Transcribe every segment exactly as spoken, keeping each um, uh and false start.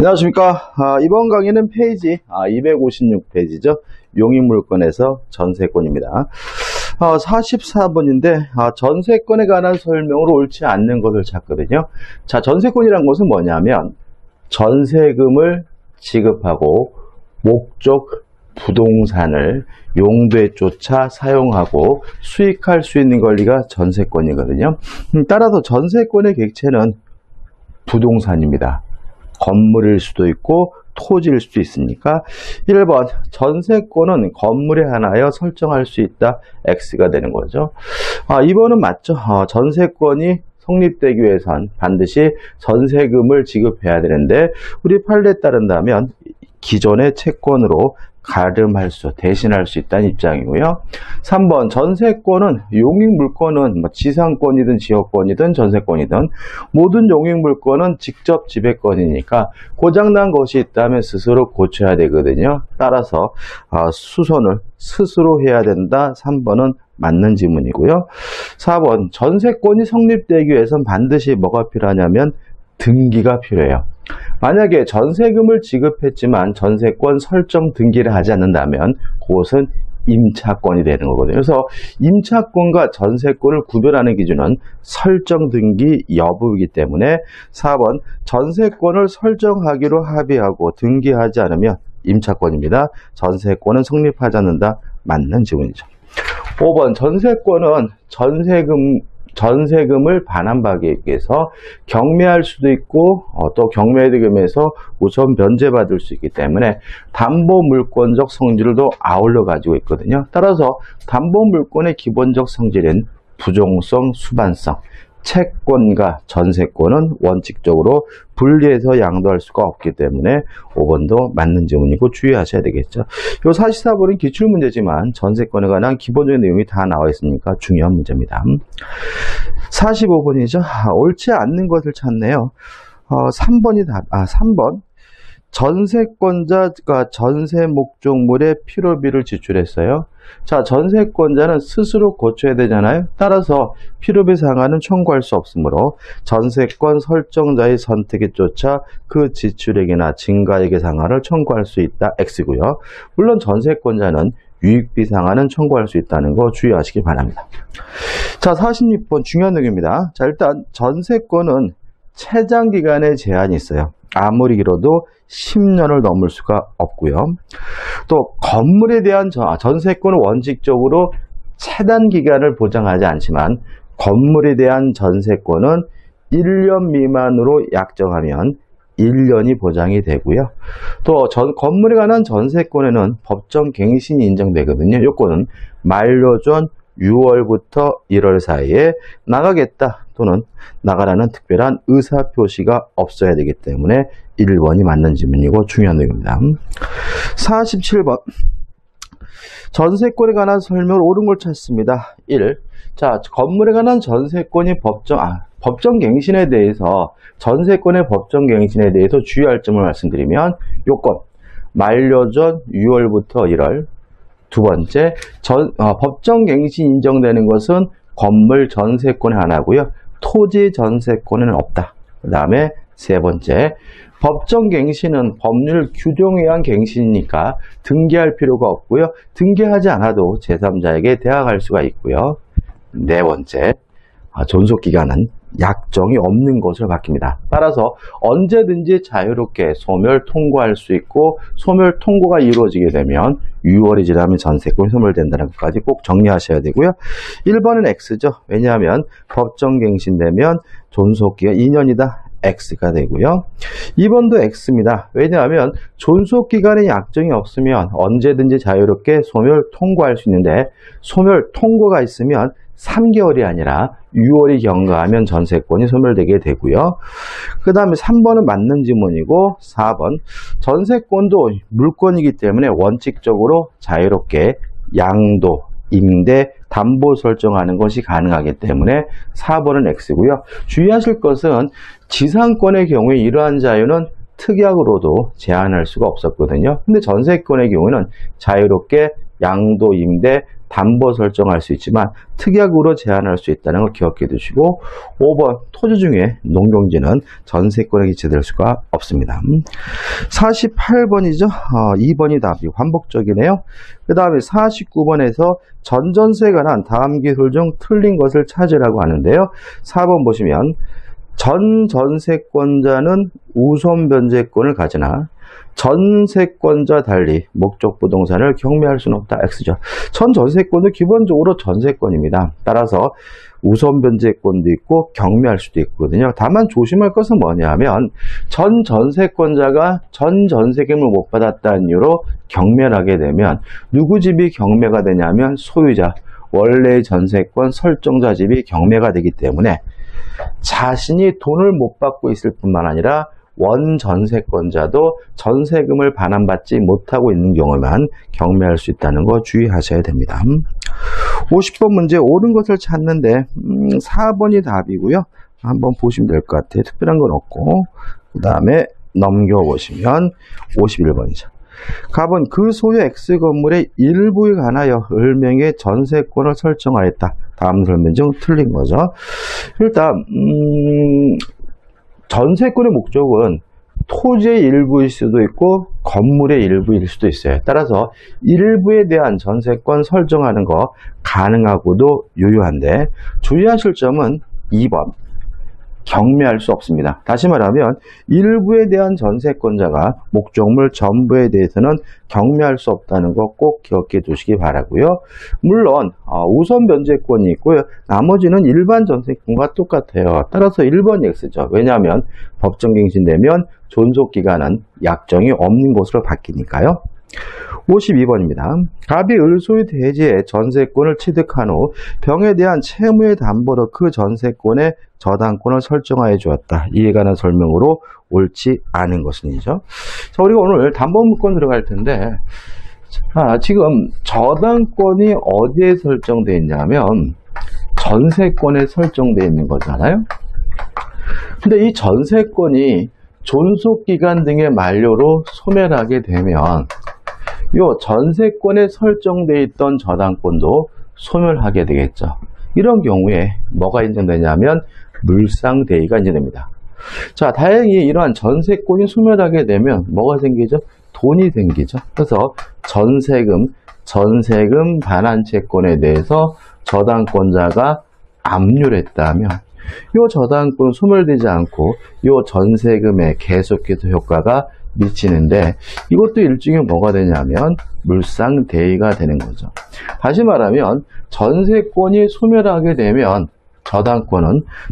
안녕하십니까. 아, 이번 강의는 페이지 아, 이백오십육 페이지죠. 용익물권에서 전세권입니다. 아, 사십사 번인데 아, 전세권에 관한 설명으로 옳지 않는 것을 찾거든요. 자, 전세권이란 것은 뭐냐면 전세금을 지급하고 목적 부동산을 용도에 쫓아 사용하고 수익할 수 있는 권리가 전세권이거든요. 따라서 전세권의 객체는 부동산입니다. 건물일 수도 있고 토지일 수도 있으니까 일 번 전세권은 건물에 한하여 설정할 수 있다. X가 되는 거죠. 아, 이 번은 맞죠. 아, 전세권이 성립되기 위해선 반드시 전세금을 지급해야 되는데 우리 판례에 따른다면 기존의 채권으로 가름할 수, 대신할 수 있다는 입장이고요. 삼 번 전세권은 용익물권은 지상권이든 지역권이든 전세권이든 모든 용익물권은 직접 지배권이니까 고장난 것이 있다면 스스로 고쳐야 되거든요. 따라서 수선을 스스로 해야 된다. 삼 번은 맞는 지문이고요. 사 번 전세권이 성립되기 위해선 반드시 뭐가 필요하냐면 등기가 필요해요. 만약에 전세금을 지급했지만 전세권 설정 등기를 하지 않는다면 그것은 임차권이 되는 거거든요. 그래서 임차권과 전세권을 구별하는 기준은 설정 등기 여부이기 때문에 사 번 전세권을 설정하기로 합의하고 등기하지 않으면 임차권입니다. 전세권은 성립하지 않는다. 맞는 지문이죠. 오 번 전세권은 전세금 전세금을 반환받기에서 경매할 수도 있고 어, 또 경매대금에서 우선 변제받을 수 있기 때문에 담보물권적 성질을 더 아울러 가지고 있거든요. 따라서 담보물권의 기본적 성질은 부종성, 수반성, 채권과 전세권은 원칙적으로 분리해서 양도할 수가 없기 때문에 오 번도 맞는 질문이고 주의하셔야 되겠죠. 이 사십사 번은 기출문제지만 전세권에 관한 기본적인 내용이 다 나와 있으니까 중요한 문제입니다. 사십오 번이죠. 아, 옳지 않는 것을 찾네요. 어, 삼 번이 답, 아, 삼 번. 전세권자가 전세 목적물에 필요비를 지출했어요. 자, 전세권자는 스스로 고쳐야 되잖아요. 따라서 필요비 상환은 청구할 수 없으므로 전세권 설정자의 선택에 쫓아 그 지출액이나 증가액의 상환을 청구할 수 있다. X고요. 물론 전세권자는 유익비 상환은 청구할 수 있다는 거 주의하시기 바랍니다. 자, 사십육 번 중요한 내용입니다. 자, 일단 전세권은 체장기간에 제한이 있어요. 아무리 길어도 십 년을 넘을 수가 없고요. 또 건물에 대한 전세권은 원칙적으로 차단기간을 보장하지 않지만 건물에 대한 전세권은 일 년 미만으로 약정하면 일 년이 보장이 되고요. 또 전, 건물에 관한 전세권에는 법정 갱신이 인정되거든요. 요건은 만료 전 유월부터 일월 사이에 나가겠다 또는 나가라는 특별한 의사표시가 없어야 되기 때문에 일 번이 맞는 질문이고 중요한 내용입니다. 사십칠 번 전세권에 관한 설명을 옳은 걸 찾습니다. 일. 자, 건물에 관한 전세권이 법정, 아, 법정갱신에 대해서 전세권의 법정갱신에 대해서 주의할 점을 말씀드리면 요건 만료 전 유월부터 일월 두 번째, 전, 어, 법정갱신 인정되는 것은 건물 전세권에 한하고요. 토지 전세권에는 없다. 그 다음에 세 번째, 법정갱신은 법률 규정에 의한 갱신이니까 등기할 필요가 없고요. 등기하지 않아도 제삼자에게 대항할 수가 있고요. 네 번째, 아, 존속기간은 약정이 없는 것으로 바뀝니다. 따라서 언제든지 자유롭게 소멸 통고할 수 있고 소멸 통고가 이루어지게 되면 유월이 지나면 전세권이 소멸된다는 것까지 꼭 정리하셔야 되고요. 일 번은 X죠. 왜냐하면 법정갱신되면 존속기간 이 년이다. X가 되고요. 이 번도 X입니다. 왜냐하면 존속기간에 약정이 없으면 언제든지 자유롭게 소멸 통고할 수 있는데 소멸 통고가 있으면 삼 개월이 아니라 유월이 경과하면 전세권이 소멸되게 되고요. 그 다음에 삼 번은 맞는 지문이고 사 번 전세권도 물권이기 때문에 원칙적으로 자유롭게 양도, 임대, 담보 설정하는 것이 가능하기 때문에 사 번은 X고요. 주의하실 것은 지상권의 경우에 이러한 자유는 특약으로도 제한할 수가 없었거든요. 근데 전세권의 경우는 자유롭게 양도 임대, 담보 설정할 수 있지만 특약으로 제한할 수 있다는 걸 기억해 두시고, 오 번 토지 중에 농경지는 전세권에 기재될 수가 없습니다. 사십팔 번이죠. 어, 이 번이 답이 반복적이네요. 그 다음에 사십구 번에서 전전세에 관한 다음 기술 중 틀린 것을 찾으라고 하는데요. 사 번 보시면 전전세권자는 우선 변제권을 가지나 전세권자 달리 목적 부동산을 경매할 수는 없다. X죠. 전전세권은 기본적으로 전세권입니다. 따라서 우선 변제권도 있고 경매할 수도 있거든요. 다만 조심할 것은 뭐냐면 전전세권자가 전전세금을 못 받았다는 이유로 경매를 하게 되면 누구 집이 경매가 되냐면 소유자, 원래의 전세권 설정자 집이 경매가 되기 때문에 자신이 돈을 못 받고 있을 뿐만 아니라 원전세권자도 전세금을 반환받지 못하고 있는 경우만 경매할 수 있다는 거 주의하셔야 됩니다. 오십 번 문제 옳은 것을 찾는데 음, 사 번이 답이고요. 한번 보시면 될 것 같아요. 특별한 건 없고, 그 다음에 넘겨보시면 오십일 번이죠. 갑은 그 소유 X 건물의 일부에 관하여 을명의 전세권을 설정하였다. 다음 설명 중 틀린 거죠. 일단 음, 전세권의 목적은 토지의 일부일 수도 있고 건물의 일부일 수도 있어요. 따라서 일부에 대한 전세권 설정하는 거 가능하고도 유효한데, 주의하실 점은 이 번. 경매할 수 없습니다. 다시 말하면 일부에 대한 전세권자가 목적물 전부에 대해서는 경매할 수 없다는 거 꼭 기억해 두시기 바라고요. 물론 우선 변제권이 있고요. 나머지는 일반 전세권과 똑같아요. 따라서 일 번이 X죠. 왜냐하면 법정갱신되면 존속기간은 약정이 없는 것으로 바뀌니까요. 오십이 번입니다. 갑이 을소유 대지에 전세권을 취득한 후 병에 대한 채무의 담보로 그 전세권의 저당권을 설정하여 주었다. 이에 관한 설명으로 옳지 않은 것은이죠. 자, 우리가 오늘 담보물권 들어갈 텐데, 자, 지금 저당권이 어디에 설정되어 있냐면 전세권에 설정되어 있는 거잖아요. 근데 이 전세권이 존속기간 등의 만료로 소멸 하게 되면 요 전세권에 설정되어 있던 저당권도 소멸하게 되겠죠. 이런 경우에 뭐가 인정되냐면 물상대위가 인정됩니다. 자, 다행히 이러한 전세권이 소멸하게 되면 뭐가 생기죠? 돈이 생기죠. 그래서 전세금, 전세금 반환채권에 대해서 저당권자가 압류했다면 요 저당권 소멸되지 않고 요 전세금에 계속해서 효과가 미치는데, 이것도 일종의 뭐가 되냐면 물상대위가 되는 거죠. 다시 말하면 전세권이 소멸하게 되면 저당권은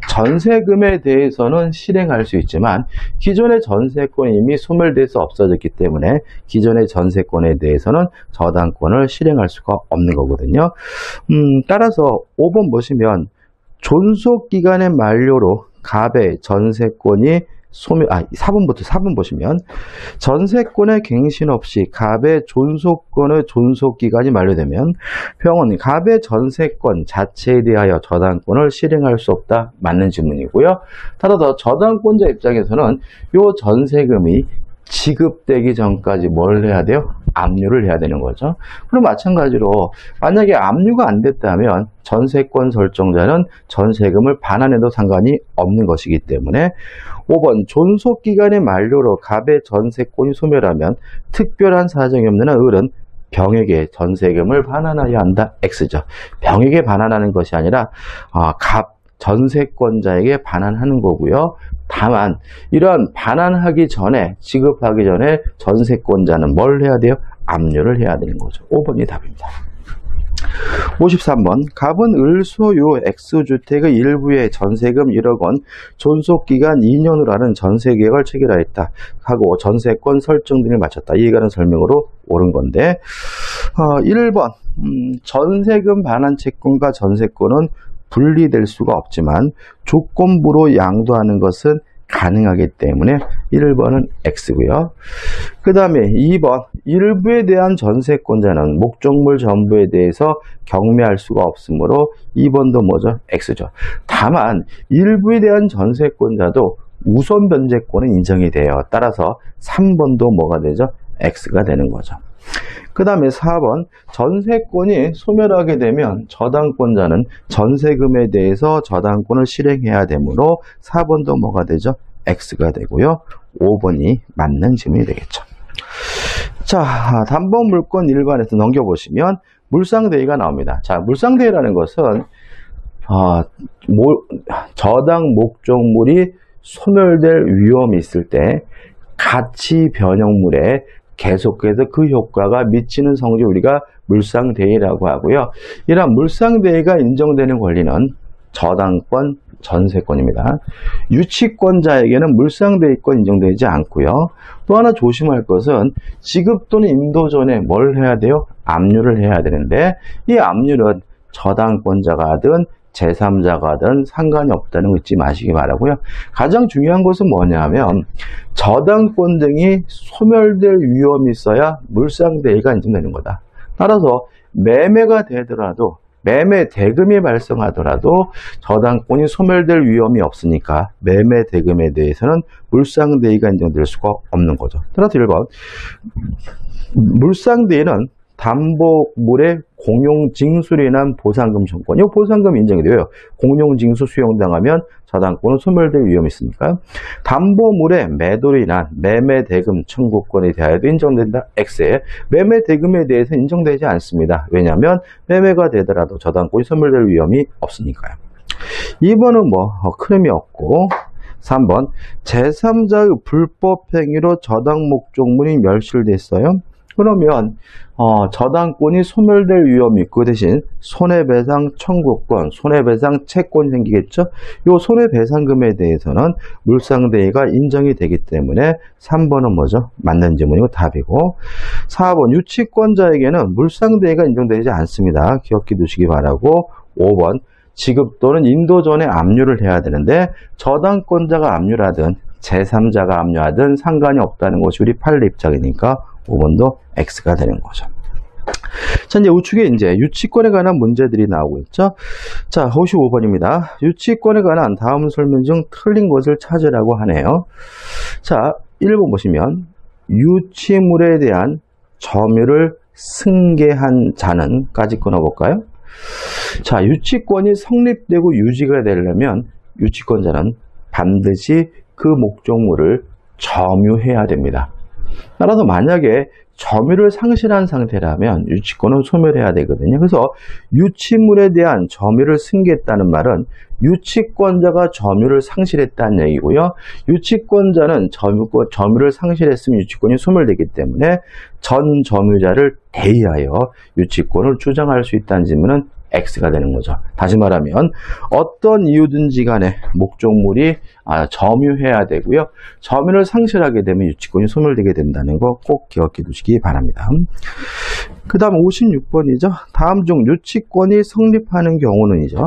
전세금에 대해서는 실행할 수 있지만 기존의 전세권이 이미 소멸돼서 없어졌기 때문에 기존의 전세권에 대해서는 저당권을 실행할 수가 없는 거거든요. 음, 따라서 오 번 보시면 존속기간의 만료로 갑의 전세권이 소멸, 아, 사 번부터 사 번 보시면 전세권의 갱신 없이 갑의 존속권의 존속기간이 만료되면 병은 갑의 전세권 자체에 대하여 저당권을 실행할 수 없다. 맞는 질문이고요. 따라서 저당권자 입장에서는 요 전세금이 지급되기 전까지 뭘 해야 돼요? 압류를 해야 되는 거죠. 그럼 마찬가지로 만약에 압류가 안 됐다면 전세권 설정자는 전세금을 반환해도 상관이 없는 것이기 때문에 오 번 존속기간의 만료로 갑의 전세권이 소멸하면 특별한 사정이 없는 한 을은 병에게 전세금을 반환해야 한다. X죠. 병에게 반환하는 것이 아니라 아, 갑 전세권자에게 반환하는 거고요. 다만 이러한 반환하기 전에, 지급하기 전에 전세권자는 뭘 해야 돼요? 압류를 해야 되는 거죠. 오 번이 답입니다. 오십삼 번 갑은 을소유 X주택의 일부에 전세금 일억 원 존속기간 이 년으로 하는 전세계획을 체결하였다 하고 전세권 설정 등을 마쳤다. 이에 관한 설명으로 옳은 건데, 어, 일 번 음, 전세금 반환채권과 전세권은 분리될 수가 없지만 조건부로 양도하는 것은 가능하기 때문에 일 번은 X고요. 그 다음에 이 번 일부에 대한 전세권자는 목적물 전부에 대해서 경매할 수가 없으므로 이 번도 뭐죠? X죠. 다만 일부에 대한 전세권자도 우선 변제권은 인정이 돼요. 따라서 삼 번도 뭐가 되죠? X가 되는 거죠. 그 다음에 사 번, 전세권이 소멸하게 되면 저당권자는 전세금에 대해서 저당권을 실행해야 되므로 사 번도 뭐가 되죠? X가 되고요. 오 번이 맞는 질문이 되겠죠. 자, 담보 물권 일반에서 넘겨보시면 물상대위가 나옵니다. 자, 물상대위라는 것은 어, 모, 저당 목적물이 소멸될 위험이 있을 때 가치 변형물에 계속해서 그 효과가 미치는 성질 우리가 물상대위라고 하고요. 이러한 물상대위가 인정되는 권리는 저당권, 전세권입니다. 유치권자에게는 물상대위권 인정되지 않고요. 또 하나 조심할 것은 지급 또는 인도 전에 뭘 해야 돼요? 압류를 해야 되는데 이 압류는 저당권자가 하든 제삼자가든 상관이 없다는 거 잊지 마시기 바라고요. 가장 중요한 것은 뭐냐면 저당권 등이 소멸될 위험이 있어야 물상대위가 인정되는 거다. 따라서 매매가 되더라도 매매 대금이 발생하더라도 저당권이 소멸될 위험이 없으니까 매매 대금에 대해서는 물상대위가 인정될 수가 없는 거죠. 따라서 일 번, 물상대위는 담보물의 공용징수로 인한 보상금 청구권, 이 보상금 인정이 돼요. 공용징수 수용당하면 저당권은 소멸될 위험이 있으니까 담보물의 매도로 인한 매매대금 청구권에 대하여도 인정된다. X에 매매대금에 대해서 인정되지 않습니다. 왜냐하면 매매가 되더라도 저당권이 소멸될 위험이 없으니까요. 이 번은 뭐 큰 의미 없고, 삼 번, 제삼자의 불법행위로 저당 목적물이 멸실됐어요. 그러면 어, 저당권이 소멸될 위험이 있고 대신 손해배상 청구권, 손해배상 채권이 생기겠죠. 이 손해배상금에 대해서는 물상대위가 인정이 되기 때문에 삼 번은 뭐죠? 맞는 질문이고 답이고, 사 번, 유치권자에게는 물상대위가 인정되지 않습니다. 기억해 두시기 바라고, 오 번, 지급 또는 인도 전에 압류를 해야 되는데 저당권자가 압류하든 제삼자가 압류하든 상관이 없다는 것이 우리 판례 입장이니까 오 번도 X가 되는 거죠. 자, 이제 우측에 이제 유치권에 관한 문제들이 나오고 있죠. 자, 오십오 번입니다. 유치권에 관한 다음 설명 중 틀린 것을 찾으라고 하네요. 자, 일 번 보시면 유치물에 대한 점유를 승계한 자는 까지 끊어볼까요? 자, 유치권이 성립되고 유지가 되려면 유치권자는 반드시 그 목적물을 점유해야 됩니다. 따라서 만약에 점유를 상실한 상태라면 유치권은 소멸해야 되거든요. 그래서 유치물에 대한 점유를 승계했다는 말은 유치권자가 점유를 상실했다는 얘기고요. 유치권자는 점유권, 점유를 상실했으면 유치권이 소멸되기 때문에 전 점유자를 대의하여 유치권을 주장할 수 있다는 질문은 X가 되는 거죠. 다시 말하면 어떤 이유든지 간에 목적물이 아, 점유해야 되고요. 점유를 상실하게 되면 유치권이 소멸되게 된다는 거 꼭 기억해 두시기 바랍니다. 그 다음 오십육 번이죠. 다음 중 유치권이 성립하는 경우는이죠.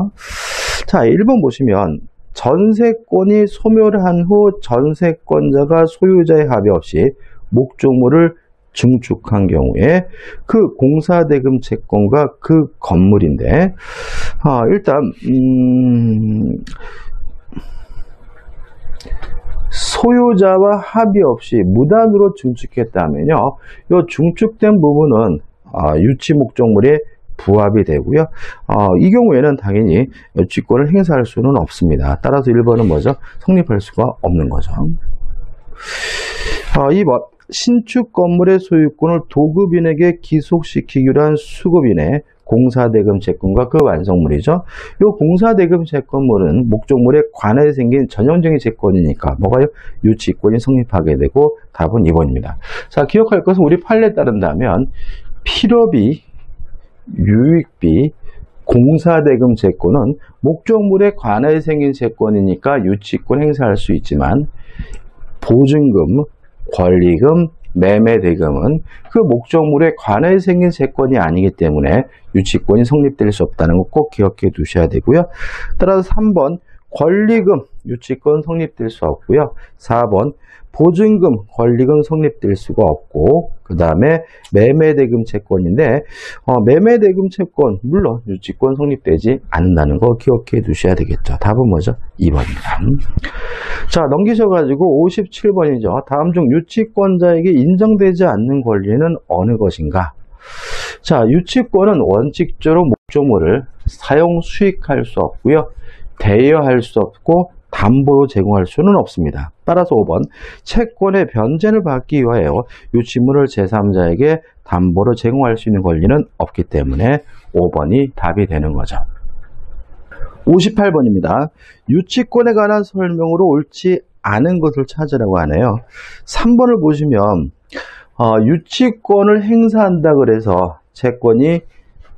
자, 일 번 보시면 전세권이 소멸한 후 전세권자가 소유자의 합의 없이 목적물을 증축한 경우에 그 공사대금 채권과 그 건물인데, 아, 일단 음, 소유자와 합의 없이 무단으로 증축했다면요, 이 증축된 부분은 아, 유치 목적물에 부합이 되고요. 어, 이 경우에는 당연히 유치권을 행사할 수는 없습니다. 따라서 일 번은 뭐죠? 성립할 수가 없는 거죠. 어, 이 번, 신축 건물의 소유권을 도급인에게 기속시키기로 한 수급인의 공사대금 채권과 그 완성물이죠. 이 공사대금 채권물은 목적물에 관해 생긴 전형적인 채권이니까 뭐가요? 유치권이 성립하게 되고 답은 이 번입니다. 자, 기억할 것은 우리 판례에 따른다면 필요비, 유익비, 공사대금 채권은 목적물에 관해 생긴 채권이니까 유치권 행사할 수 있지만 보증금, 권리금, 매매대금은 그 목적물에 관해 생긴 채권이 아니기 때문에 유치권이 성립될 수 없다는 거 꼭 기억해 두셔야 되고요. 따라서 삼 번, 권리금, 유치권 성립될 수 없고요. 사 번, 보증금, 권리금 성립될 수가 없고, 그 다음에 매매대금 채권인데 어, 매매대금 채권, 물론 유치권 성립되지 않는다는 거 기억해 두셔야 되겠죠. 답은 뭐죠? 이 번입니다. 자, 넘기셔가지고 오십칠 번이죠. 다음 중 유치권자에게 인정되지 않는 권리는 어느 것인가? 자, 유치권은 원칙적으로 목조물을 사용 수익할 수 없고요, 대여할 수 없고 담보로 제공할 수는 없습니다. 따라서 오 번, 채권의 변제를 받기 위하여 유치물을 제삼자에게 담보로 제공할 수 있는 권리는 없기 때문에 오 번이 답이 되는 거죠. 오십팔 번입니다. 유치권에 관한 설명으로 옳지 않은 것을 찾으라고 하네요. 삼 번을 보시면 어, 유치권을 행사한다 그래서 채권이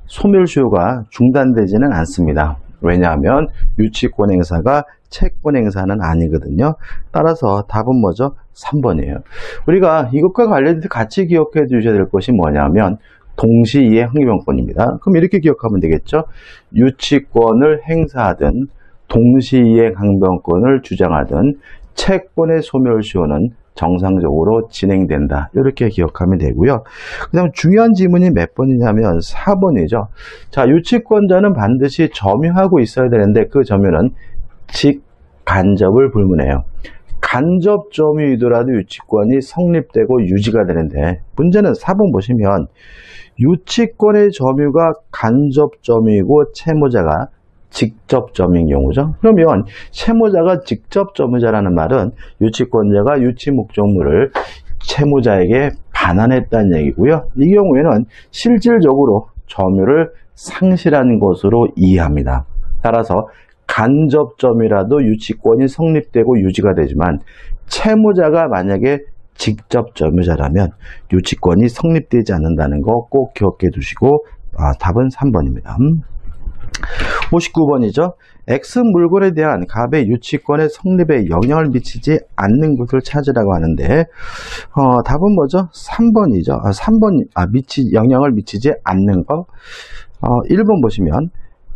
소멸시효가 중단되지는 않습니다. 왜냐하면 유치권 행사가 채권 행사는 아니거든요. 따라서 답은 뭐죠? 삼 번이에요. 우리가 이것과 관련해서 같이 기억해 주셔야 될 것이 뭐냐면 동시이행 항변권입니다. 그럼 이렇게 기억하면 되겠죠. 유치권을 행사하든 동시이행 항변권을 주장하든 채권의 소멸시효는 정상적으로 진행된다, 이렇게 기억하면 되고요. 그 다음 중요한 지문이 몇 번이냐면 사 번이죠. 자, 유치권자는 반드시 점유하고 있어야 되는데 그 점유는 직간접을 불문해요. 간접 점유이더라도 유치권이 성립되고 유지가 되는데, 문제는 사 번 보시면 유치권의 점유가 간접 점유이고 채무자가 직접 점유인 경우죠. 그러면 채무자가 직접 점유자라는 말은 유치권자가 유치 목적물을 채무자에게 반환했다는 얘기고요. 이 경우에는 실질적으로 점유를 상실한 것으로 이해합니다. 따라서 간접 점유라도 유치권이 성립되고 유지가 되지만 채무자가 만약에 직접 점유자라면 유치권이 성립되지 않는다는 거 꼭 기억해 두시고, 아, 답은 삼 번입니다. 오십구 번이죠. X 물건에 대한 갑의 유치권의 성립에 영향을 미치지 않는 것을 찾으라고 하는데 어, 답은 뭐죠? 삼 번이죠. 아, 삼 번, 아, 미치, 영향을 미치지 않는 거. 어, 일 번 보시면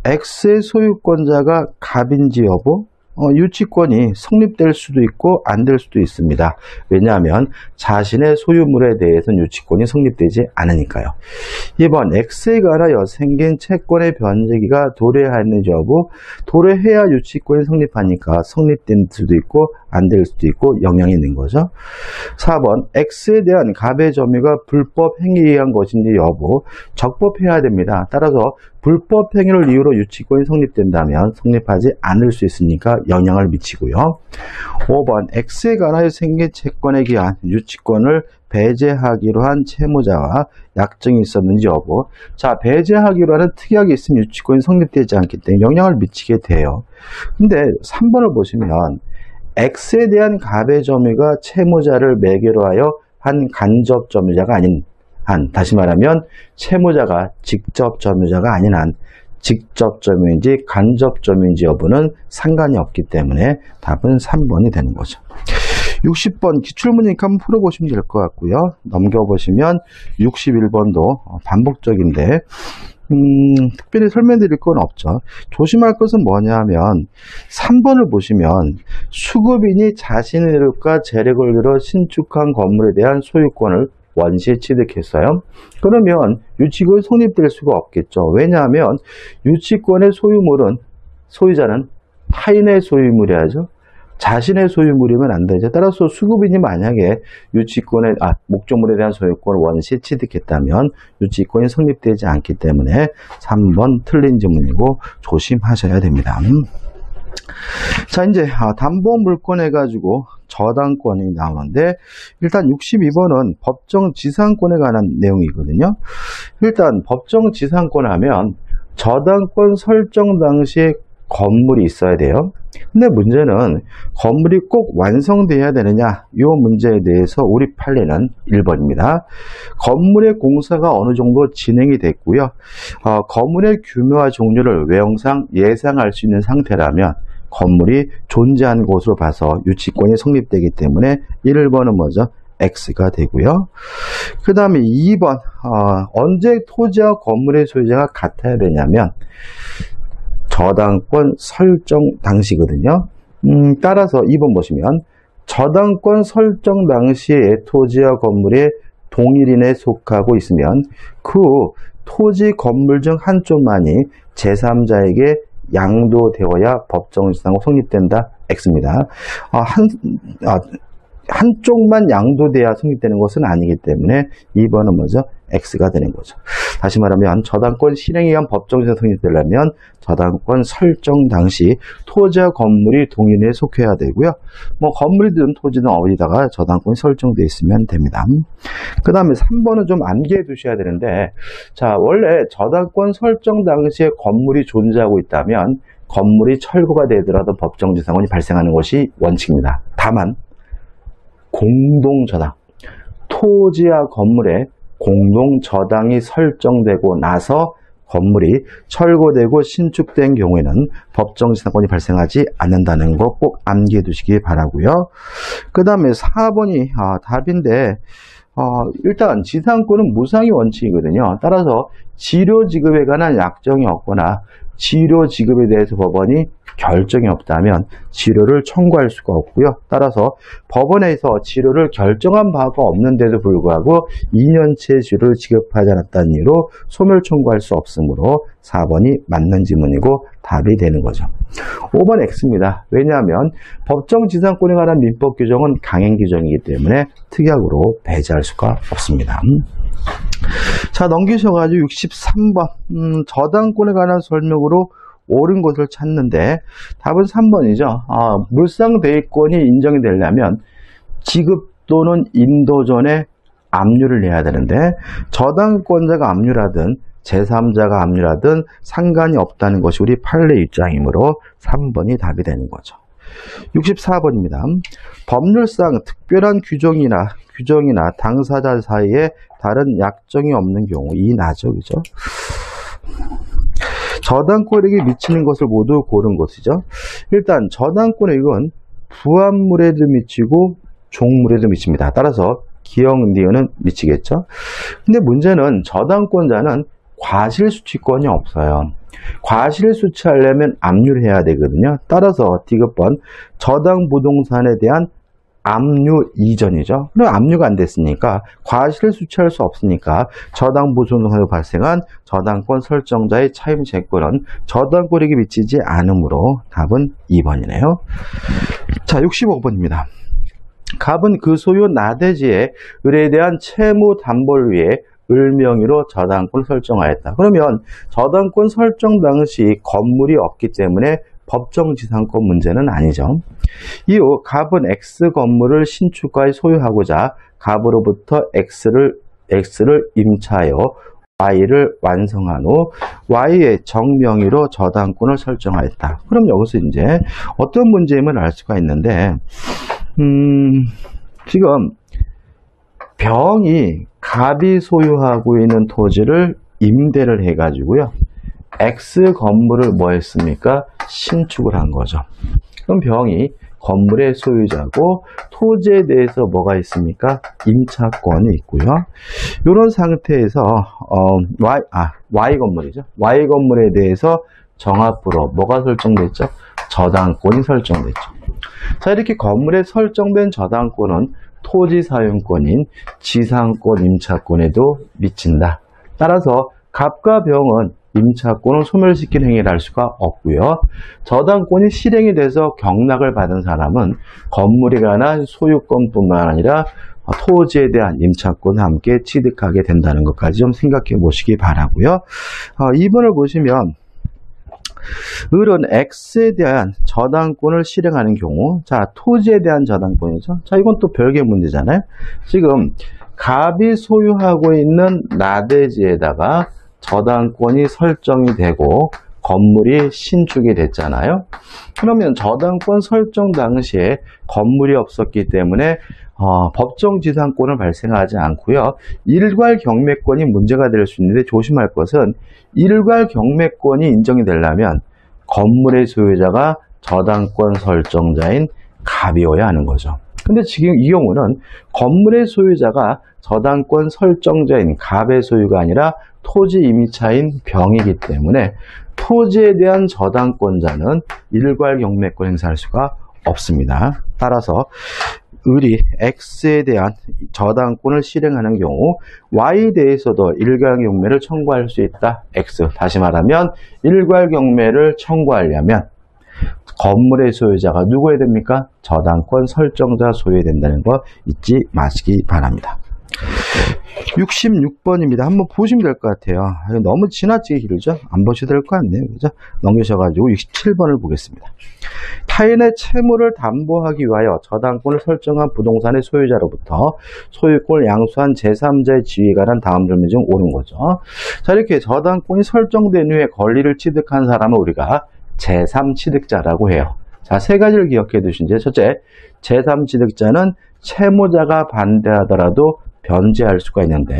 X의 소유권자가 갑인지 여부, 어, 유치권이 성립될 수도 있고 안 될 수도 있습니다. 왜냐하면 자신의 소유물에 대해서는 유치권이 성립되지 않으니까요. 이 번, X에 관하여 생긴 채권의 변제기가 도래하는지 여부, 도래해야 유치권이 성립하니까 성립될 수도 있고 안 될 수도 있고 영향이 있는 거죠. 사 번, X에 대한 갑의 점유가 불법 행위에 의한 것인지 여부, 적법해야 됩니다. 따라서 불법 행위를 이유로 유치권이 성립된다면 성립하지 않을 수 있으니까 영향을 미치고요. 오 번, X에 관하여 생긴 채권에 기한 유치권을 배제하기로 한 채무자와 약정이 있었는지 여부. 자, 배제하기로 하는 특약이 있으면 유치권이 성립되지 않기 때문에 영향을 미치게 돼요. 근데 삼 번을 보시면 X에 대한 갑의 점유가 채무자를 매개로 하여 한 간접 점유자가 아닌 한, 다시 말하면 채무자가 직접 점유자가 아닌 한 직접 점유인지 간접 점유인지 여부는 상관이 없기 때문에 답은 삼 번이 되는 거죠. 육십 번 기출문이니까 한번 풀어보시면 될 것 같고요. 넘겨보시면 육십일 번도 반복적인데 음, 특별히 설명드릴 건 없죠. 조심할 것은 뭐냐면 삼 번을 보시면 수급인이 자신의 노력과 재력을 들어 신축한 건물에 대한 소유권을 원시에 취득했어요. 그러면 유치권이 성립될 수가 없겠죠. 왜냐하면 유치권의 소유물은, 소유자는 타인의 소유물이야죠. 자신의 소유물이면 안 되죠. 따라서 수급인이 만약에 유치권의, 아, 목적물에 대한 소유권을 원시 취득했다면 유치권이 성립되지 않기 때문에 삼 번 틀린 질문이고 조심하셔야 됩니다. 자, 이제 담보물권 해가지고 저당권이 나오는데 일단 육십이 번은 법정지상권에 관한 내용이거든요. 일단 법정지상권 하면 저당권 설정 당시에 건물이 있어야 돼요. 근데 문제는 건물이 꼭 완성되어야 되느냐, 이 문제에 대해서 우리 판례는 일 번입니다. 건물의 공사가 어느 정도 진행이 됐고요, 어, 건물의 규모와 종류를 외형상 예상할 수 있는 상태라면 건물이 존재한 곳으로 봐서 유치권이 성립되기 때문에 일 번은 뭐죠? X가 되고요. 그 다음에 이 번, 어, 언제 토지와 건물의 소유자가 같아야 되냐면 저당권 설정 당시거든요. 음, 따라서 이 번 보시면 저당권 설정 당시에 토지와 건물이 동일인에 속하고 있으면 그 토지 건물 중 한쪽만이 제삼자에게 양도되어야 법정지상권 성립된다, X입니다. 아, 한, 아, 한쪽만 양도돼야 성립되는 것은 아니기 때문에 이 번은 먼저 X가 되는 거죠. 다시 말하면 저당권 실행에 의한 법정에서 성립되려면 저당권 설정 당시 토지와 건물이 동일에 속해야 되고요. 뭐 건물이든 토지든 어디다가 저당권이 설정되어 있으면 됩니다. 그 다음에 삼 번은 좀 암기해 두셔야 되는데, 자, 원래 저당권 설정 당시에 건물이 존재하고 있다면 건물이 철거가 되더라도 법정재산권이 발생하는 것이 원칙입니다. 다만 공동저당, 토지와 건물에 공동저당이 설정되고 나서 건물이 철거되고 신축된 경우에는 법정재산권이 발생하지 않는다는 거 꼭 암기해 두시기 바라고요. 그 다음에 사 번이 아, 답인데, 어, 일단 지상권은 무상의 원칙이거든요. 따라서 지료지급에 관한 약정이 없거나 지료지급에 대해서 법원이 결정이 없다면 지료를 청구할 수가 없고요. 따라서 법원에서 지료를 결정한 바가 없는데도 불구하고 이 년치 지료를 지급하지 않았다는 이유로 소멸 청구할 수 없으므로 사 번이 맞는 지문이고 답이 되는 거죠. 오 번 X입니다. 왜냐하면 법정지상권에 관한 민법 규정은 강행 규정이기 때문에 특약으로 배제할 수가 없습니다. 자, 넘기셔가지고 육십삼 번 음, 저당권에 관한 설명으로 옳은 것을 찾는데 답은 삼 번이죠. 아, 물상대위권이 인정이 되려면 지급 또는 인도 전에 압류를 내야 되는데 저당권자가 압류하든 제삼자가 압류하든 상관이 없다는 것이 우리 판례 입장이므로 삼 번이 답이 되는 거죠. 육십사 번입니다. 법률상 특별한 규정이나 규정이나 당사자 사이에 다른 약정이 없는 경우, 이 나죠, 그죠? 저당권에게 미치는 것을 모두 고른 것이죠. 일단 저당권액은 부합물에도 미치고 종물에도 미칩니다. 따라서 기역니은은 미치겠죠. 근데 문제는 저당권자는 과실수취권이 없어요. 과실수취하려면 압류를 해야 되거든요. 따라서 디귿 번 저당부동산에 대한 압류 이전이죠. 그럼 압류가 안 됐으니까 과실을 수취할 수 없으니까 저당부동산으로 발생한 저당권 설정자의 차임채권은 저당권에게 미치지 않으므로 답은 이 번이네요. 자, 육십오 번입니다. 갑은 그 소유 나대지의 을에 대한 채무 담보를 위해 을 명의로 저당권을 설정하였다. 그러면 저당권 설정 당시 건물이 없기 때문에 법정지상권 문제는 아니죠. 이후 갑은 X 건물을 신축가에 소유하고자 갑으로부터 X를, X를 임차하여 Y를 완성한 후 Y의 정명의로 저당권을 설정하였다. 그럼 여기서 이제 어떤 문제임을 알 수가 있는데, 음, 지금 병이 갑이 소유하고 있는 토지를 임대를 해가지고요. X 건물을 뭐 했습니까? 신축을 한 거죠. 그럼 병이 건물의 소유자고 토지에 대해서 뭐가 있습니까? 임차권이 있고요. 이런 상태에서 어, Y, 아, Y 건물이죠. Y 건물에 대해서 정합으로 뭐가 설정됐죠? 저당권이 설정됐죠. 자, 이렇게 건물에 설정된 저당권은 토지 사용권인 지상권, 임차권에도 미친다. 따라서 갑과 병은 임차권을 소멸시킨 행위를 할 수가 없고요. 저당권이 실행이 돼서 경락을 받은 사람은 건물에 관한 소유권뿐만 아니라 토지에 대한 임차권과 함께 취득하게 된다는 것까지 좀 생각해 보시기 바라고요. 이 번을 보시면 을은 X에 대한 저당권을 실행하는 경우, 자, 토지에 대한 저당권이죠. 자, 이건 또 별개의 문제잖아요. 지금 갑이 소유하고 있는 나대지에다가 저당권이 설정이 되고 건물이 신축이 됐잖아요. 그러면 저당권 설정 당시에 건물이 없었기 때문에 어, 법정지상권은 발생하지 않고요. 일괄 경매권이 문제가 될 수 있는데 조심할 것은 일괄 경매권이 인정이 되려면 건물의 소유자가 저당권 설정자인 갑이어야 하는 거죠. 근데 지금 이 경우는 건물의 소유자가 저당권 설정자인 갑의 소유가 아니라 토지 임차인 병이기 때문에 토지에 대한 저당권자는 일괄 경매권 행사할 수가 없습니다. 따라서 을이 X에 대한 저당권을 실행하는 경우 Y에 대해서도 일괄 경매를 청구할 수 있다. X, 다시 말하면 일괄 경매를 청구하려면 건물의 소유자가 누구여야 됩니까? 저당권 설정자 소유해야 된다는 거 잊지 마시기 바랍니다. 육십육 번입니다. 한번 보시면 될 것 같아요. 너무 지나치게 길죠? 안 보셔도 될 것 같네요. 그죠? 넘기셔가지고 육십칠 번을 보겠습니다. 타인의 채무를 담보하기 위하여 저당권을 설정한 부동산의 소유자로부터 소유권을 양수한 제삼자의 지위에 관한 다음 점이 중 옳은 거죠. 자, 이렇게 저당권이 설정된 후에 권리를 취득한 사람은 우리가 제삼 취득자라고 해요. 자, 세 가지를 기억해 두신지. 첫째, 제삼 취득자는 채무자가 반대하더라도 변제할 수가 있는데,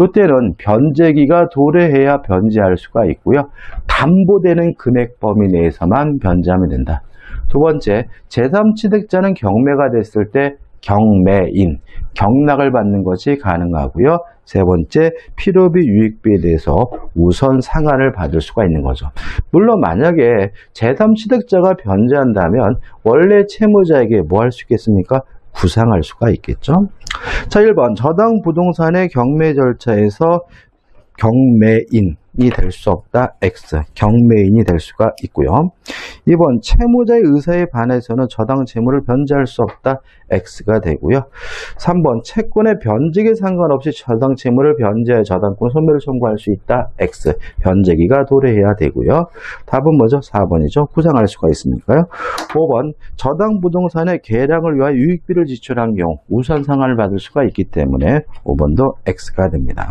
이때는 변제기가 도래해야 변제할 수가 있고요, 담보되는 금액 범위 내에서만 변제하면 된다. 두 번째, 제삼 취득자는 경매가 됐을 때 경매인, 경락을 받는 것이 가능하고요. 세 번째, 필요비 유익비에 대해서 우선 상한을 받을 수가 있는 거죠. 물론 만약에 제삼 취득자가 변제한다면 원래 채무자에게 뭐 할 수 있겠습니까? 구상할 수가 있겠죠. 자, 일 번, 저당 부동산의 경매 절차에서 경매인이 될 수 없다. X. 경매인이 될 수가 있고요. 이 번, 채무자의 의사에 반해서는 저당 채무를 변제할 수 없다. X가 되고요. 삼 번, 채권의 변제기에 상관없이 저당 채무를 변제해 저당권 소멸을 청구할 수 있다. X. 변제기가 도래해야 되고요. 답은 뭐죠? 사 번이죠. 구상할 수가 있으니까요. 오 번, 저당 부동산의 계량을 위하여 유익비를 지출한 경우 우선 상환을 받을 수가 있기 때문에 오 번도 X가 됩니다.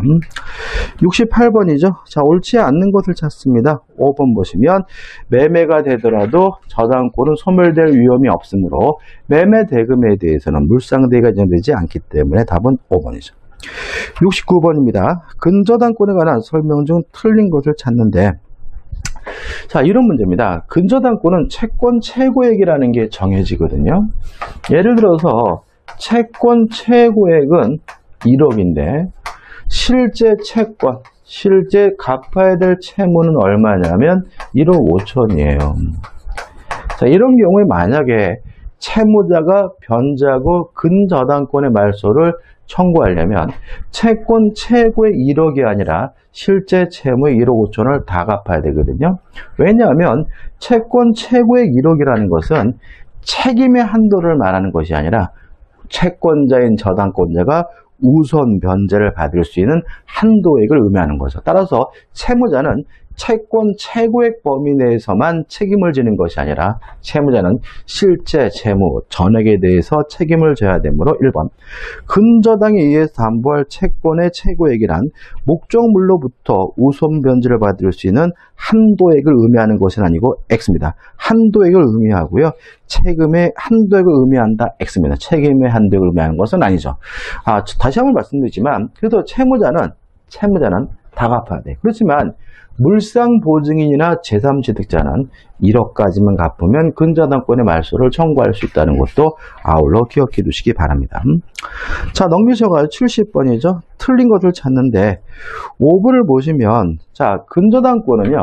육십팔 번이죠. 자, 옳지 않는 것을 찾습니다. 오 번 보시면, 매매가 되더라도 저당권은 소멸될 위험이 없으므로 매매 대금에 대해서는 물상대가 지정되지 않기 때문에 답은 오 번이죠. 육십구 번입니다. 근저당권에 관한 설명 중 틀린 것을 찾는데, 자, 이런 문제입니다. 근저당권은 채권 최고액이라는 게 정해지거든요. 예를 들어서 채권 최고액은 일억인데 실제 채권, 실제 갚아야 될 채무는 얼마냐면 일억 오천이에요. 자, 이런 경우에 만약에 채무자가 변제하고 근저당권의 말소를 청구하려면 채권 최고의 일억이 아니라 실제 채무의 일억 오천을 다 갚아야 되거든요. 왜냐하면 채권 최고의 일억이라는 것은 책임의 한도를 말하는 것이 아니라 채권자인 저당권자가 우선 변제를 받을 수 있는 한도액을 의미하는 거죠. 따라서 채무자는 채권 최고액 범위 내에서만 책임을 지는 것이 아니라 채무자는 실제 채무 전액에 대해서 책임을 져야 되므로 일 번, 근저당에 의해서 담보할 채권의 최고액이란 목적물로부터 우선 변제를 받을 수 있는 한도액을 의미하는 것은 아니고 X입니다. 한도액을 의미하고요. 책임의 한도액을 의미한다. X입니다. 책임의 한도액을 의미하는 것은 아니죠. 아, 다시 한번 말씀드리지만, 그래도 채무자는 채무자는 다 갚아야 돼. 그렇지만 물상보증인이나 제삼 취득자는 일억까지만 갚으면 근저당권의 말소를 청구할 수 있다는 것도 아울러 기억해 두시기 바랍니다. 자, 넘기셔가지고 칠십 번이죠. 틀린 것을 찾는데, 오 번을 보시면, 자, 근저당권은요,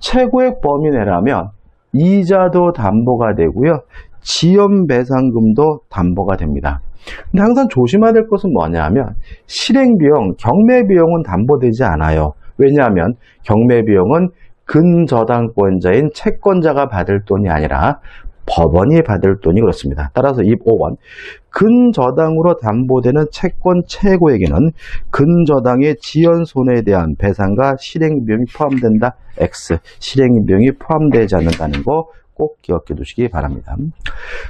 최고액 범위 내라면 이자도 담보가 되고요, 지연배상금도 담보가 됩니다. 근데 항상 조심해야 될 것은 뭐냐면, 실행비용, 경매비용은 담보되지 않아요. 왜냐하면 경매비용은 근저당권자인 채권자가 받을 돈이 아니라 법원이 받을 돈이 그렇습니다. 따라서 오 번, 근저당으로 담보되는 채권 최고액에는 근저당의 지연 손해에 대한 배상과 실행비용이 포함된다. X. 실행비용이 포함되지 않는다는 거 꼭 기억해 두시기 바랍니다.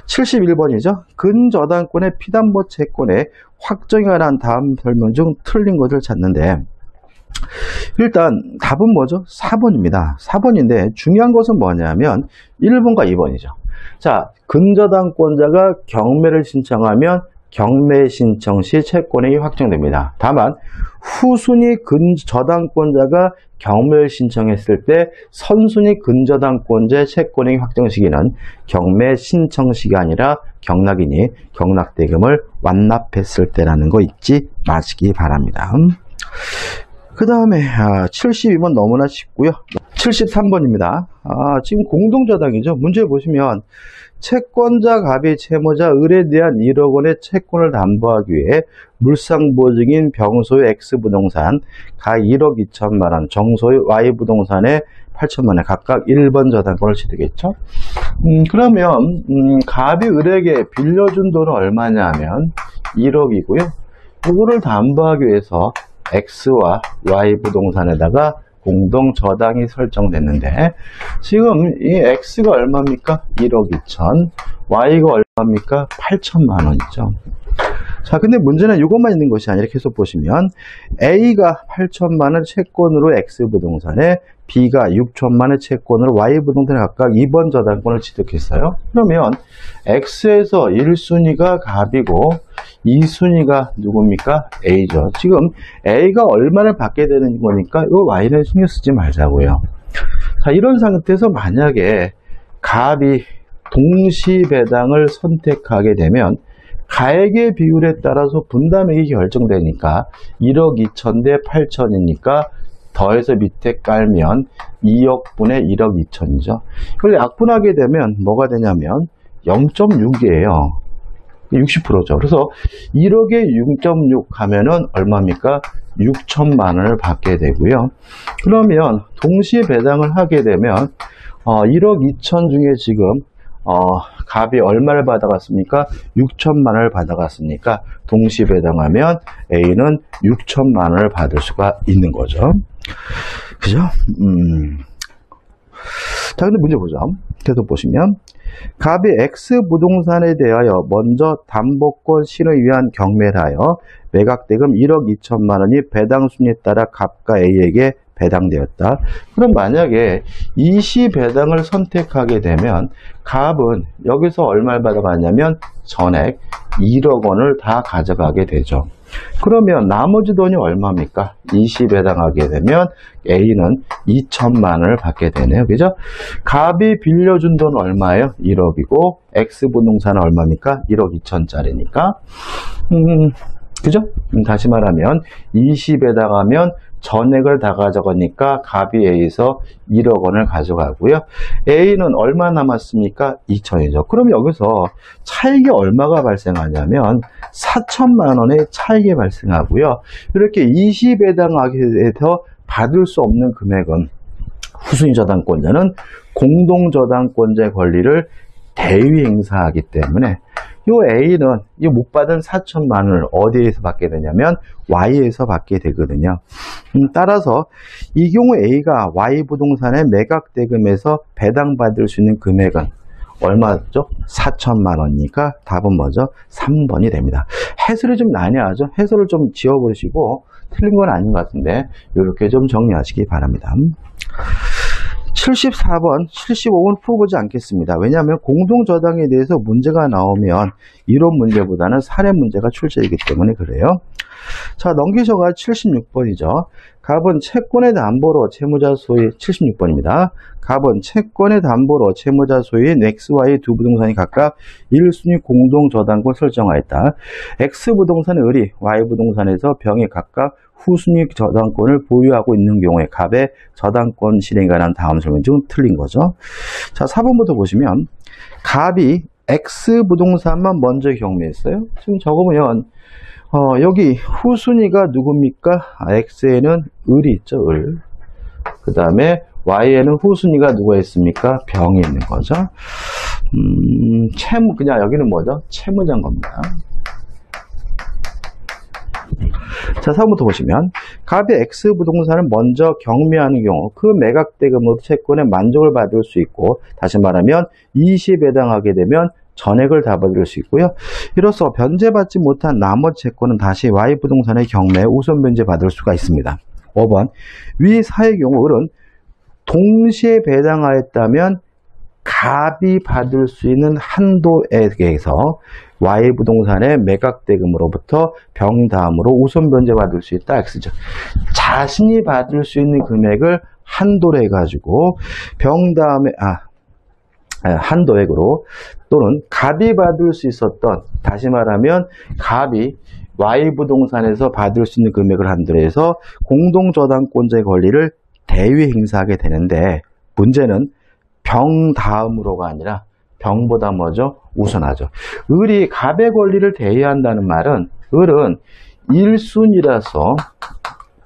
칠십일 번이죠. 근저당권의 피담보 채권의 확정에 관한 다음 설명 중 틀린 것을 찾는데, 일단 답은 뭐죠? 사 번입니다. 사 번인데 중요한 것은 뭐냐면 일 번과 이 번이죠. 자, 근저당권자가 경매를 신청하면 경매 신청 시 채권액이 확정됩니다. 다만 후순위 근저당권자가 경매를 신청했을 때 선순위 근저당권자의 채권액 확정 시기는 경매 신청 시기가 아니라 경락이니 경락대금을 완납했을 때라는 거 잊지 마시기 바랍니다. 그 다음에 칠십이 번 너무나 쉽고요. 칠십삼 번입니다. 아, 지금 공동저당이죠. 문제 보시면, 채권자 갑이 채무자 을에 대한 일억 원의 채권을 담보하기 위해 물상보증인 병소유 X부동산, 가 일억 이천만 원, 정소유 Y부동산에 팔천만 원 각각 일 번 저당권을 취득했죠. 음, 그러면 음, 갑이 을에게 빌려준 돈은 얼마냐 하면 일억이고요. 이거를 담보하기 위해서 X와 Y 부동산에다가 공동 저당이 설정됐는데, 지금 이 X가 얼마입니까? 일억 이천. Y가 얼마입니까? 팔천만 원이죠. 자, 근데 문제는 이것만 있는 것이 아니라 계속 보시면 A가 팔천만 원 채권으로 X 부동산에, B가 육천만 원 채권으로 Y 부동산에 각각 이 번 저당권을 취득했어요. 그러면 X에서 일 순위가 갑이고 이 순위가 누굽니까? A죠. 지금 A가 얼마를 받게 되는 거니까 이 Y를 신경 쓰지 말자고요. 자, 이런 상태에서 만약에 갑이 동시 배당을 선택하게 되면 가액의 비율에 따라서 분담액이 결정되니까 일억 이천 대 팔천이니까 더해서 밑에 깔면 이억분의 일억 이천이죠. 그걸 약분하게 되면 뭐가 되냐면 영점육이에요. 육십 퍼센트죠. 그래서 일억에 영점육 하면은 얼마입니까? 육천만 원을 받게 되고요. 그러면 동시 배당을 하게 되면 어, 일억 이천 중에 지금 어, 갑이 얼마를 받아갔습니까? 육천만 원을 받아갔으니까 동시 배당하면 A는 육천만 원을 받을 수가 있는 거죠. 그죠? 음. 자, 근데 문제 보죠. 계속 보시면 갑이 X 부동산에 대하여 먼저 담보권 실을 위한 경매를 하여 매각대금 일억 이천만 원이 배당순위에 따라 갑과 A에게 배당되었다. 그럼 만약에 이시 배당을 선택하게 되면 갑은 여기서 얼마를 받아가냐면 전액 일억 원을 다 가져가게 되죠. 그러면 나머지 돈이 얼마입니까? 이시 배당하게 되면 A는 이천만 원을 받게 되네요. 그죠? 갑이 빌려준 돈 얼마예요? 일억이고 X 부동산은 얼마입니까? 일억 이천짜리니까. 음, 그죠? 음, 다시 말하면 이시 배당하면 전액을 다 가져가니까 갑이 A에서 일억 원을 가져가고요. A는 얼마 남았습니까? 이천이죠. 그럼 여기서 차익이 얼마가 발생하냐면 사천만 원의 차익이 발생하고요. 이렇게 이시배당하게 해서 받을 수 없는 금액은 후순위 저당권자는 공동 저당권자의 권리를 대위 행사하기 때문에 이 A는 이 못 받은 사천만 원을 어디에서 받게 되냐면 Y에서 받게 되거든요. 음, 따라서 이 경우 A가 Y 부동산의 매각 대금에서 배당받을 수 있는 금액은 얼마죠? 사천만 원이니까 답은 뭐죠? 삼 번이 됩니다. 해설이 좀 난해하죠? 해설을 좀 지워보시고 틀린 건 아닌 것 같은데 이렇게 좀 정리하시기 바랍니다. 칠십사 번, 칠십오 번 풀어보지 않겠습니다. 왜냐하면 공동저당에 대해서 문제가 나오면 이론 문제보다는 사례 문제가 출제이기 때문에 그래요. 자, 넘기셔가 칠십육 번이죠. 갑은 채권의 담보로 채무자 소유, 칠십육 번입니다. 갑은 채권의 담보로 채무자 소유인 X와의 두 부동산이 각각 일 순위 공동저당권 설정하였다. X 부동산의 을이 Y 부동산에서 병이 각각 후순위 저당권을 보유하고 있는 경우에 갑의 저당권 실행에 관한 다음 설명 중 틀린 거죠. 자, 사 번부터 보시면 갑이 X 부동산만 먼저 경매했어요. 지금 적으면 어, 여기 후순위가 누굽니까? 아, X에는 을이 있죠. 을. 그 다음에 Y에는 후순위가 누가 있습니까? 병이 있는 거죠. 음, 채무, 그냥 여기는 뭐죠? 채무자인 겁니다. 자, 사 번부터 보시면 갑이 X 부동산을 먼저 경매하는 경우 그 매각 대금으로 채권에 만족을 받을 수 있고, 다시 말하면 이시 배당하게 되면 전액을 다 받을 수 있고요. 이로써 변제받지 못한 나머지 채권은 다시 Y 부동산의 경매에 우선 변제받을 수가 있습니다. 오 번, 위 사의 경우 을은 동시에 배당하였다면 갑이 받을 수 있는 한도액에서 Y 부동산의 매각대금으로부터 병 다음으로 우선 변제받을 수 있다. X죠. 자신이 받을 수 있는 금액을 한도로 해가지고 병 다음에 아 한도액으로, 또는 갑이 받을 수 있었던, 다시 말하면 갑이 Y 부동산에서 받을 수 있는 금액을 한도로 해서 공동저당권자의 권리를 대위 행사하게 되는데, 문제는 병 다음으로가 아니라 병보다 뭐죠? 우선하죠. 을이 갑의 권리를 대위한다는 말은 을은 일 순위라서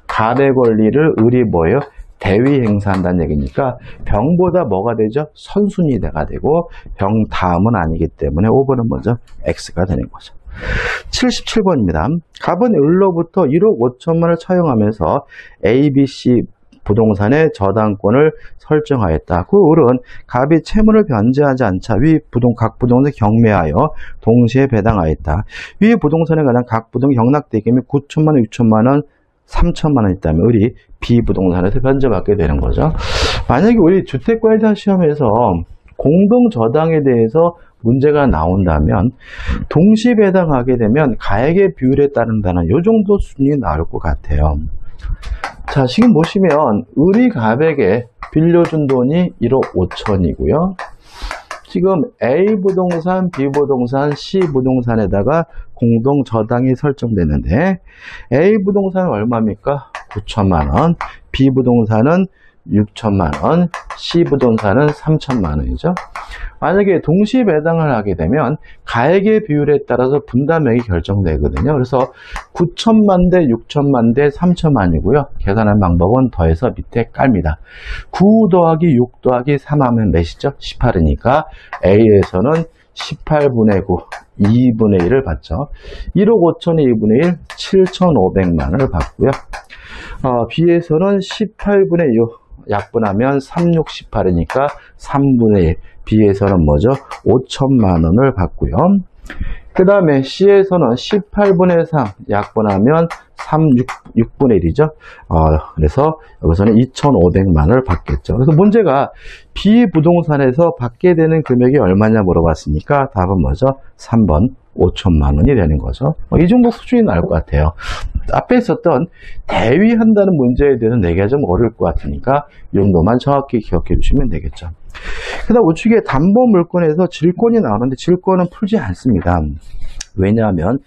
갑의 권리를 을이 뭐예요? 대위 행사한다는 얘기니까 병보다 뭐가 되죠? 선순위대가 되고 병 다음은 아니기 때문에 오 번은 먼저 X가 되는 거죠. 칠십칠 번입니다. 갑은 을로부터 일억 오천만을 차용하면서 에이 비 씨 부동산의 저당권을 설정하였다. 그 을은 갑이 채무를 변제하지 않자 위 부동 각 부동산에 경매하여 동시에 배당하였다. 위 부동산에 관한 각 부동 경락대금이 구천만 원, 육천만 원, 삼천만 원 있다면 을이 B 부동산에서 변제받게 되는 거죠. 만약에 우리 주택관리사 시험에서 공동저당에 대해서 문제가 나온다면 동시 배당하게 되면 가액의 비율에 따른다는 이 정도 수준이 나올 것 같아요. 자, 지금 보시면 을이 갑에게 빌려준 돈이 일억 오천이고요. 지금 A 부동산, B 부동산, C 부동산에다가 공동 저당이 설정됐는데 A 부동산은 얼마입니까? 구천만 원, B 부동산은 육천만 원, C 부동산은 삼천만 원이죠. 만약에 동시 배당을 하게 되면 가액의 비율에 따라서 분담액이 결정되거든요. 그래서 구천만 대 육천만 대 삼천만이고요. 계산하는 방법은 더해서 밑에 깝니다. 구 더하기 육 더하기 삼 하면 몇이죠? 십팔이니까 A에서는 십팔분의 구, 이분의 일을 받죠. 일억 오천에 이분의 일, 칠천오백만 원을 받고요. 어, B에서는 십팔분의 육, 약분하면 삼천육백십팔이니까 삼분의 일. B에서는 뭐죠? 오천만 원을 받고요. 그 다음에 C에서는 십팔분의 삼, 약분하면 삼십육분의 일이죠. 어, 그래서 여기서는 이천오백만 원을 받겠죠. 그래서 문제가 B 부동산에서 받게 되는 금액이 얼마냐 물어봤으니까 답은 뭐죠? 삼 번 오천만 원이 되는 거죠. 이 정도 수준이 나올 것 같아요. 앞에 있었던 대위한다는 문제에 대해서는 내기가 좀 어려울 것 같으니까 이 정도만 정확히 기억해 주시면 되겠죠. 그 다음 우측에 담보물권에서 질권이 나오는데 질권은 풀지 않습니다. 왜냐하면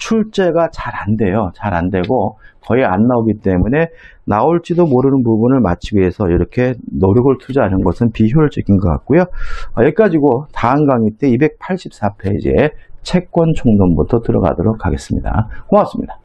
출제가 잘 안 돼요. 잘 안 되고 거의 안 나오기 때문에 나올지도 모르는 부분을 맞추기 위해서 이렇게 노력을 투자하는 것은 비효율적인 것 같고요. 여기까지고 다음 강의 때 이백팔십사 페이지에 채권 총론부터 들어가도록 하겠습니다. 고맙습니다.